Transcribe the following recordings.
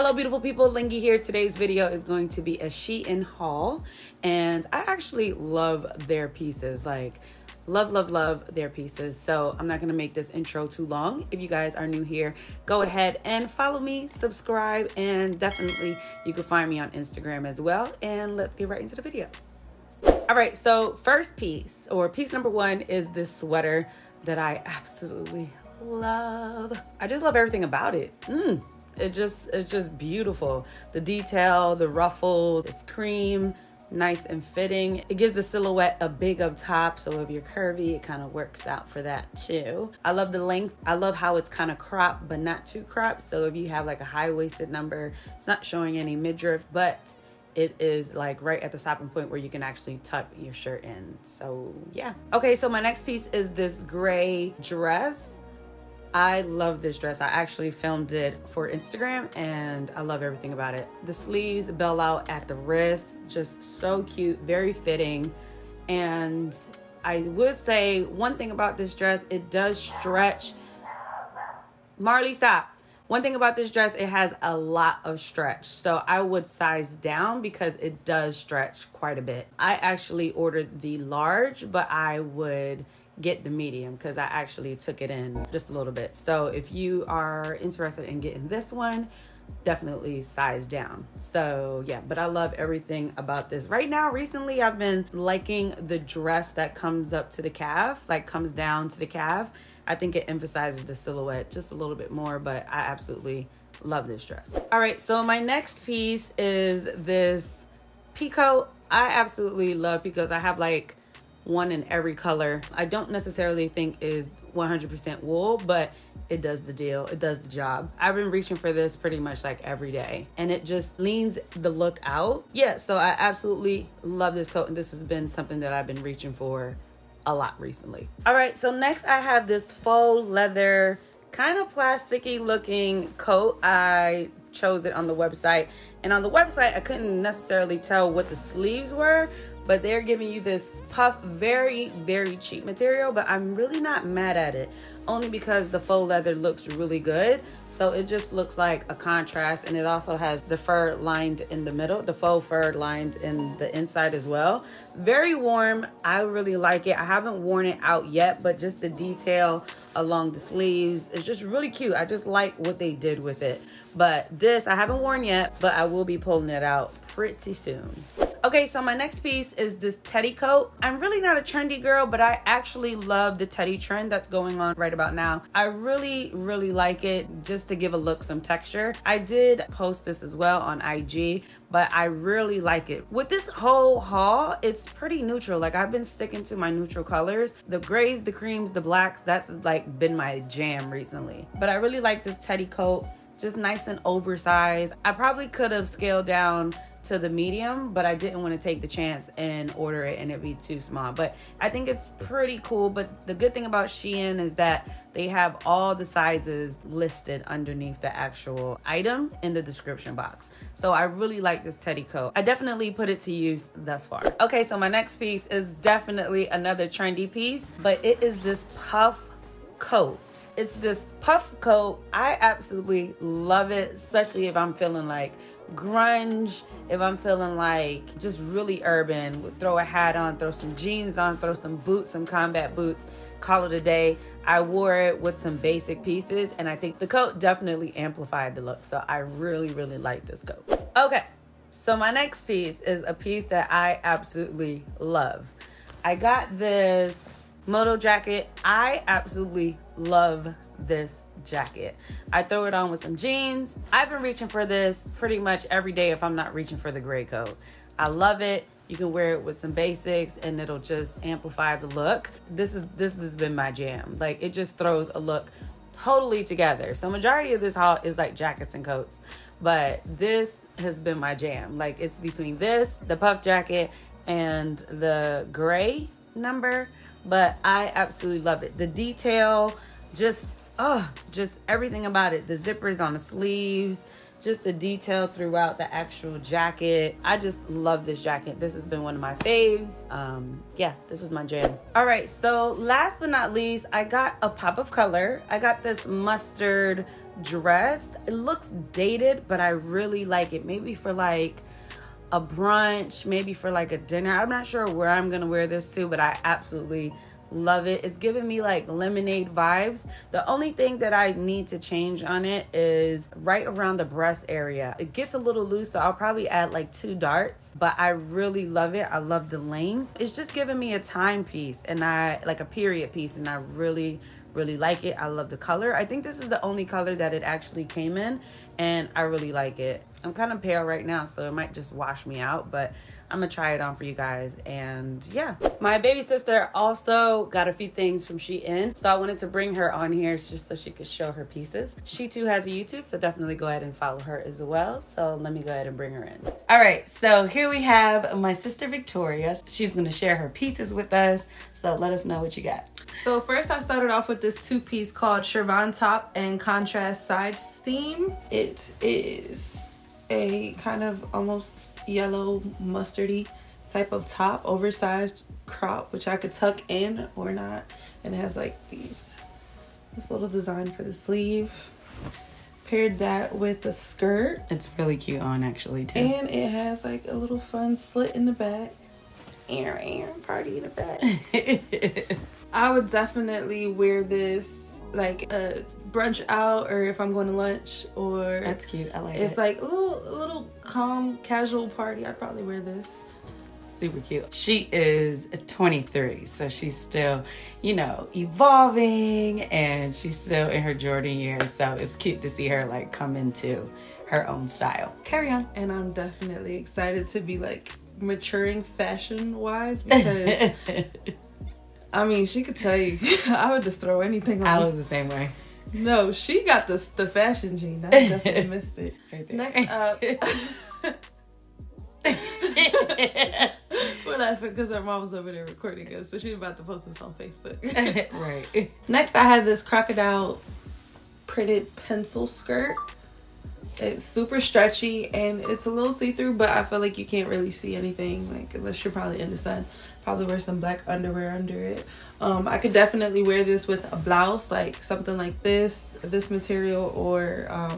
Hello beautiful people, Lingy here. Today's video is going to be a Shein haul, and I actually love their pieces, like love their pieces. So I'm not gonna make this intro too long. If you guys are new here, go ahead and follow me, subscribe, and definitely you can find me on Instagram as well. And let's get right into the video. All right, so first piece, or piece number one, is this sweater that I absolutely love. I just love everything about it. It's just beautiful. The detail, the ruffles, it's cream, nice and fitting. It gives the silhouette a big up top, so if you're curvy, it kind of works out for that too. I love the length. I love how it's kind of cropped, but not too cropped. So if you have like a high-waisted number, it's not showing any midriff, but it is like right at the stopping point where you can actually tuck your shirt in. So yeah. Okay, so my next piece is this gray dress. I love this dress. I actually filmed it for Instagram and I love everything about it. The sleeves bell out at the wrist, just so cute, very fitting. And I would say one thing about this dress, it does stretch. Marley, stop. One thing about this dress, it has a lot of stretch. So I would size down because it does stretch quite a bit. I actually ordered the large, but I would get the medium because I actually took it in just a little bit. So if you are interested in getting this one, definitely size down. So yeah, but I love everything about this. Right now, recently, I've been liking the dress that comes up to the calf, like comes down to the calf. I think it emphasizes the silhouette just a little bit more, but I absolutely love this dress. All right, so my next piece is this peacoat. I absolutely love peacoats. I have like one in every color. I don't necessarily think is 100% wool, but it does the deal. It does the job. I've been reaching for this pretty much like every day, and it just leans the look out. Yeah, so I absolutely love this coat, and this has been something that I've been reaching for a lot recently. All right, so next I have this faux leather, kind of plasticky looking coat. I chose it on the website, and on the website I couldn't necessarily tell what the sleeves were, but they're giving you this puff, very cheap material, but I'm really not mad at it, only because the faux leather looks really good. So it just looks like a contrast, and it also has the fur lined in the middle, the faux fur lined in the inside as well. Very warm, I really like it. I haven't worn it out yet, but just the detail along the sleeves is just really cute. I just like what they did with it. But this, I haven't worn yet, but I will be pulling it out pretty soon. Okay, so my next piece is this teddy coat. I'm really not a trendy girl, but I actually love the teddy trend that's going on right about now. I really like it, just to give a look, some texture. I did post this as well on IG, but I really like it. With this whole haul, it's pretty neutral. Like, I've been sticking to my neutral colors. The grays, the creams, the blacks, that's like been my jam recently. But I really like this teddy coat, just nice and oversized. I probably could have scaled down to the medium, but I didn't want to take the chance and order it and it be too small. But I think it's pretty cool. But the good thing about Shein is that they have all the sizes listed underneath the actual item in the description box. So I really like this teddy coat. I definitely put it to use thus far. Okay, so my next piece is definitely another trendy piece, but it is this puff coat. It's this puff coat. I absolutely love it, especially if I'm feeling like grunge, if I'm feeling like just really urban. Throw a hat on, throw some jeans on, throw some boots, some combat boots, call it a day. I wore it with some basic pieces, and I think the coat definitely amplified the look. So I really like this coat. Okay, so my next piece is a piece that I absolutely love. I got this moto jacket. I absolutely love this jacket. I throw it on with some jeans. I've been reaching for this pretty much every day if I'm not reaching for the gray coat. I love it. You can wear it with some basics and it'll just amplify the look. This has been my jam. Like, it just throws a look totally together. So majority of this haul is like jackets and coats, but this has been my jam. Like, it's between this, the puff jacket, and the gray number. But I absolutely love it. The detail, just everything about it. The zippers on the sleeves, just the detail throughout the actual jacket. I just love this jacket. This has been one of my faves. Yeah, this is my jam. All right, so last but not least, I got a pop of color. I got this mustard dress. It looks dated, but I really like it. Maybe for like a brunch, maybe for like a dinner. I'm not sure where I'm gonna wear this to, but I absolutely love it. It's giving me like lemonade vibes. The only thing that I need to change on it is right around the breast area. It gets a little loose, so I'll probably add like 2 darts, but I really love it. I love the length. It's just giving me a timepiece, and I like a period piece, and I really like it. I love the color. I think this is the only color that it actually came in, and I really like it. I'm kind of pale right now, so it might just wash me out, but I'm gonna try it on for you guys. And yeah, my baby sister also got a few things from Shein, so I wanted to bring her on here just so she could show her pieces. She too has a YouTube, so definitely go ahead and follow her as well. So let me go ahead and bring her in. All right, so here we have my sister Victoria. She's gonna share her pieces with us, so let us know what you got. So first I started off with this 2-piece called chiffon top and contrast side seam. It is a kind of almost yellow mustardy type of top, oversized crop, which I could tuck in or not, and it has like these, this little design for the sleeve. Paired that with a skirt. It's really cute on actually too, and it has like a little fun slit in the back. Party in the back. I would definitely wear this like a brunch out, or if I'm going to lunch, or that's cute. I like it. It's like a little calm casual party. I'd probably wear this. Super cute. She is 23, so she's still, you know, evolving, and she's still in her Jordan years, so it's cute to see her like come into her own style. Carry on. And I'm definitely excited to be like maturing fashion wise, because I mean, she could tell you I would just throw anything on. I was the same way. No, she got the fashion gene. I definitely missed it. Right there. Next up. We're laughing because our mom was over there recording us, so she's about to post this on Facebook. Right. Next, I had this crocodile printed pencil skirt. It's super stretchy, and it's a little see-through, but I feel like you can't really see anything, like unless you're probably in the sun. Probably wear some black underwear under it. I could definitely wear this with a blouse, like something like this material, or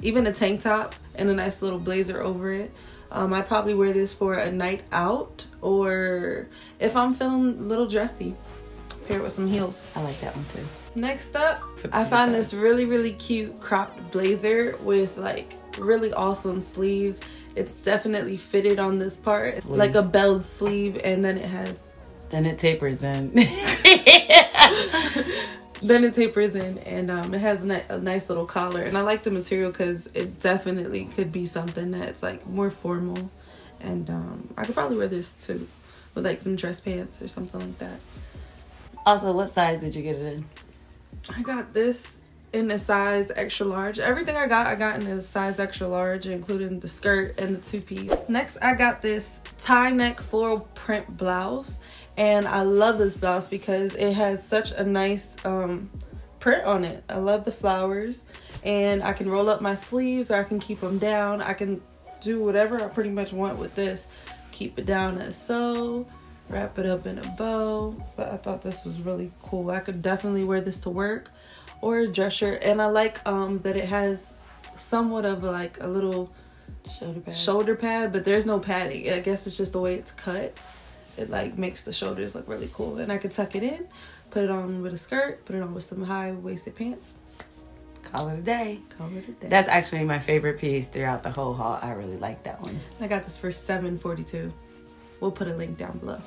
even a tank top and a nice little blazer over it. I'd probably wear this for a night out, or if I'm feeling a little dressy, pair it with some heels. I like that one too. Next up, I found this really cute cropped blazer with like really awesome sleeves. It's definitely fitted on this part. It's like a belled sleeve, and then it has, then it tapers in. Then it tapers in, and it has a nice little collar. And I like the material because it definitely could be something that's like more formal, and I could probably wear this too with like some dress pants or something like that. Also, what size did you get it in? I got this in a size extra large. Everything I got in a size extra large, including the skirt and the 2-piece. Next, I got this tie neck floral print blouse, and I love this blouse because it has such a nice print on it. I love the flowers, and I can roll up my sleeves, or I can keep them down. I can do whatever I pretty much want with this. Keep it down as so. Wrap it up in a bow. But I thought this was really cool. I could definitely wear this to work or a dress shirt. And I like that it has somewhat of like a little shoulder pad, but there's no padding. I guess it's just the way it's cut. It like makes the shoulders look really cool. And I could tuck it in, put it on with a skirt, put it on with some high-waisted pants. Call it a day. Call it a day. That's actually my favorite piece throughout the whole haul. I really like that one. I got this for $7.42. We'll put a link down below.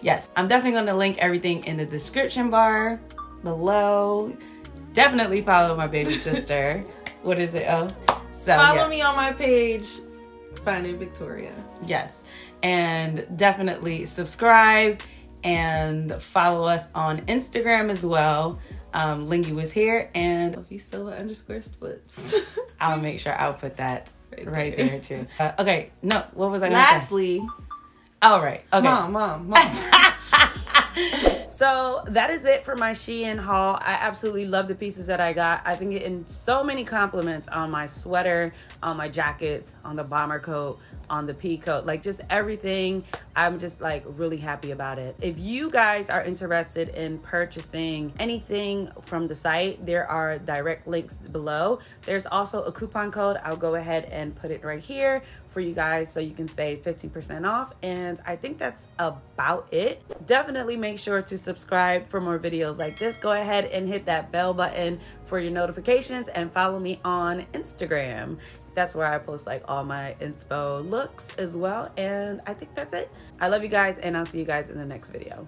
Yes, I'm definitely going to link everything in the description bar below. Definitely follow my baby sister. What is it? Oh, so follow me on my page, Finding Victoria. Yes, and definitely subscribe and follow us on Instagram as well. Lingy was here, and V Silva _splits. I'll make sure I'll put that right there too. Okay, no, what was I going to say? Lastly. All right. Okay. Mom. So that is it for my Shein haul. I absolutely love the pieces that I got. I've been getting so many compliments on my sweater, on my jackets, on the bomber coat, on the P code, like just everything. I'm just like really happy about it. If you guys are interested in purchasing anything from the site, there are direct links below. There's also a coupon code. I'll go ahead and put it right here for you guys so you can save 15% off. And I think that's about it. Definitely make sure to subscribe for more videos like this. Go ahead and hit that bell button for your notifications and follow me on Instagram. That's where I post like all my inspo looks as well. And I think that's it. I love you guys, and I'll see you guys in the next video.